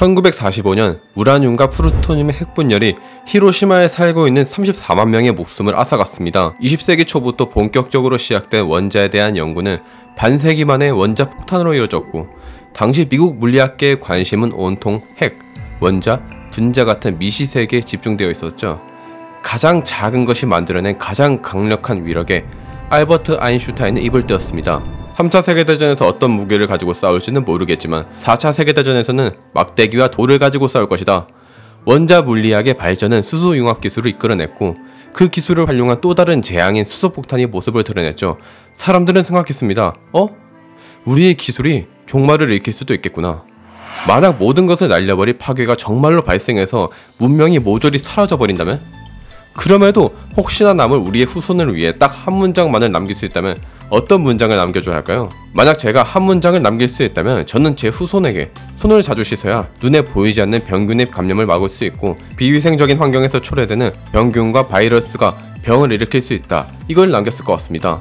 1945년 우라늄과 플루토늄의 핵분열이 히로시마에 살고 있는 34만 명의 목숨을 앗아갔습니다. 20세기 초부터 본격적으로 시작된 원자에 대한 연구는 반세기 만에 원자 폭탄으로 이어졌고, 당시 미국 물리학계의 관심은 온통 핵, 원자, 분자 같은 미시세계에 집중되어 있었죠. 가장 작은 것이 만들어낸 가장 강력한 위력에 알버트 아인슈타인은 입을 떼었습니다. 3차 세계대전에서 어떤 무기를 가지고 싸울지는 모르겠지만 4차 세계대전에서는 막대기와 돌을 가지고 싸울 것이다. 원자 물리학의 발전은 수소융합 기술을 이끌어냈고, 그 기술을 활용한 또 다른 재앙인 수소폭탄이 모습을 드러냈죠. 사람들은 생각했습니다. 우리의 기술이 종말을 일으킬 수도 있겠구나. 만약 모든 것을 날려버릴 파괴가 정말로 발생해서 문명이 모조리 사라져버린다면? 그럼에도 혹시나 남을 우리의 후손을 위해 딱 한 문장만을 남길 수 있다면 어떤 문장을 남겨줘야 할까요? 만약 제가 한 문장을 남길 수 있다면 저는 제 후손에게 손을 자주 씻어야 눈에 보이지 않는 병균의 감염을 막을 수 있고, 비위생적인 환경에서 초래되는 병균과 바이러스가 병을 일으킬 수 있다, 이걸 남겼을 것 같습니다.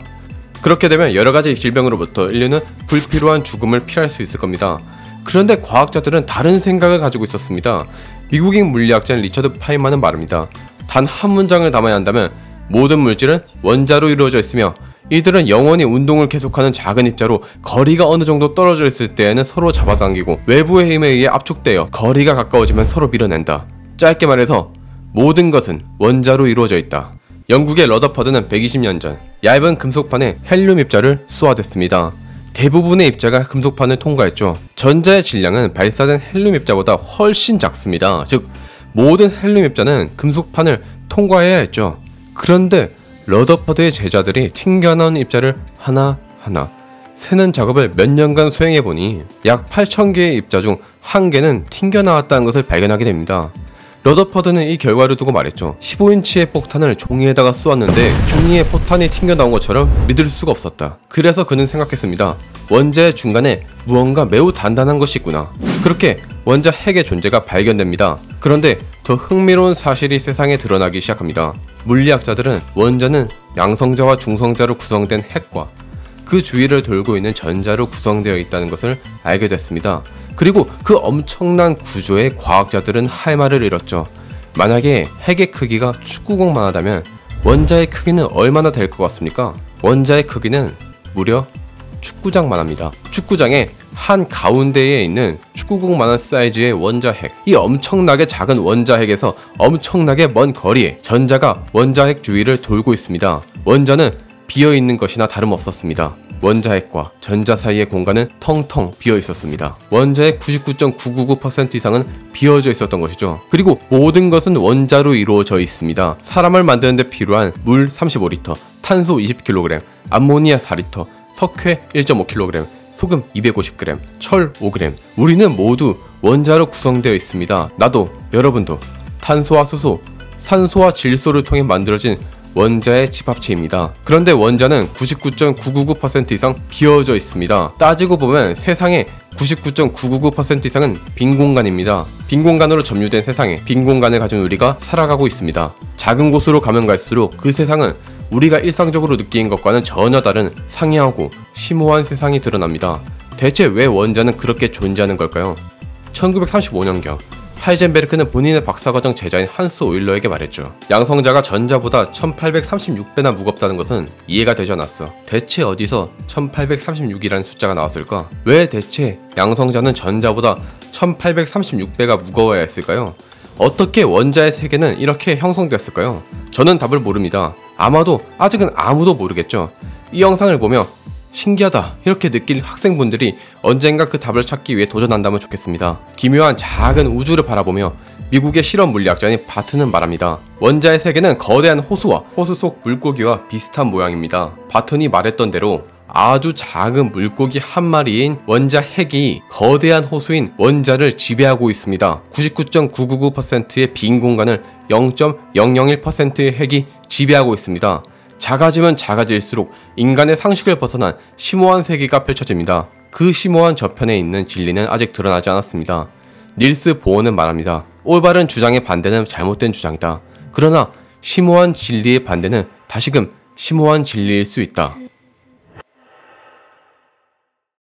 그렇게 되면 여러가지 질병으로부터 인류는 불필요한 죽음을 피할 수 있을 겁니다. 그런데 과학자들은 다른 생각을 가지고 있었습니다. 미국인 물리학자인 리처드 파인만은 말합니다. 단 한 문장을 담아야 한다면 모든 물질은 원자로 이루어져 있으며, 이들은 영원히 운동을 계속하는 작은 입자로 거리가 어느 정도 떨어져 있을 때에는 서로 잡아당기고 외부의 힘에 의해 압축되어 거리가 가까워지면 서로 밀어낸다. 짧게 말해서 모든 것은 원자로 이루어져 있다. 영국의 러더퍼드는 120년 전 얇은 금속판에 헬륨 입자를 쏘아댔습니다. 대부분의 입자가 금속판을 통과했죠. 전자의 질량은 발사된 헬륨 입자보다 훨씬 작습니다. 즉, 모든 헬륨 입자는 금속판을 통과해야 했죠. 그런데 러더퍼드의 제자들이 튕겨나온 입자를 하나하나 세는 작업을 몇 년간 수행해보니 약 8,000개의 입자 중 한 개는 튕겨나왔다는 것을 발견하게 됩니다. 러더퍼드는 이 결과를 두고 말했죠. 15인치의 폭탄을 종이에다가 쏘았는데 종이에 폭탄이 튕겨나온 것처럼 믿을 수가 없었다. 그래서 그는 생각했습니다. 원자의 중간에 무언가 매우 단단한 것이 있구나. 그렇게 원자 핵의 존재가 발견됩니다. 그런데 더 흥미로운 사실이 세상에 드러나기 시작합니다. 물리학자들은 원자는 양성자와 중성자로 구성된 핵과 그 주위를 돌고 있는 전자로 구성되어 있다는 것을 알게 됐습니다. 그리고 그 엄청난 구조에 과학자들은 할 말을 잃었죠. 만약에 핵의 크기가 축구공만 하다면 원자의 크기는 얼마나 될 것 같습니까? 원자의 크기는 무려 축구장만 합니다. 축구장의 한 가운데에 있는 축구공만한 사이즈의 원자핵, 이 엄청나게 작은 원자핵에서 엄청나게 먼 거리에 전자가 원자핵 주위를 돌고 있습니다. 원자는 비어있는 것이나 다름없었습니다. 원자핵과 전자 사이의 공간은 텅텅 비어있었습니다. 원자의 99.999% 이상은 비어져 있었던 것이죠. 그리고 모든 것은 원자로 이루어져 있습니다. 사람을 만드는 데 필요한 물 35리터, 탄소 20kg, 암모니아 4리터, 석회 1.5kg, 소금 250g, 철 5g. 우리는 모두 원자로 구성되어 있습니다. 나도, 여러분도 탄소와 수소, 산소와 질소를 통해 만들어진 원자의 집합체입니다. 그런데 원자는 99.999% 이상 비어져 있습니다. 따지고 보면 세상에 99.999% 이상은 빈 공간입니다. 빈 공간으로 점유된 세상에 빈 공간을 가진 우리가 살아가고 있습니다. 작은 곳으로 가면 갈수록 그 세상은 우리가 일상적으로 느끼는 것과는 전혀 다른 상이하고 심오한 세상이 드러납니다. 대체 왜 원자는 그렇게 존재하는 걸까요? 1935년경 하이젠베르크는 본인의 박사과정 제자인 한스 오일러에게 말했죠. 양성자가 전자보다 1836배나 무겁다는 것은 이해가 되지 않았어. 대체 어디서 1836이라는 숫자가 나왔을까? 왜 대체 양성자는 전자보다 1836배가 무거워야 했을까요? 어떻게 원자의 세계는 이렇게 형성됐을까요? 저는 답을 모릅니다. 아마도 아직은 아무도 모르겠죠. 이 영상을 보며 신기하다 이렇게 느낄 학생분들이 언젠가 그 답을 찾기 위해 도전한다면 좋겠습니다. 기묘한 작은 우주를 바라보며 미국의 실험 물리학자인 바튼은 말합니다. 원자의 세계는 거대한 호수와 호수 속 물고기와 비슷한 모양입니다. 바튼이 말했던 대로 아주 작은 물고기 한 마리인 원자 핵이 거대한 호수인 원자를 지배하고 있습니다. 99.999%의 빈 공간을 0.001%의 핵이 지배하고 있습니다. 작아지면 작아질수록 인간의 상식을 벗어난 심오한 세계가 펼쳐집니다. 그 심오한 저편에 있는 진리는 아직 드러나지 않았습니다. 닐스 보어는 말합니다. 올바른 주장의 반대는 잘못된 주장이다. 그러나 심오한 진리의 반대는 다시금 심오한 진리일 수 있다.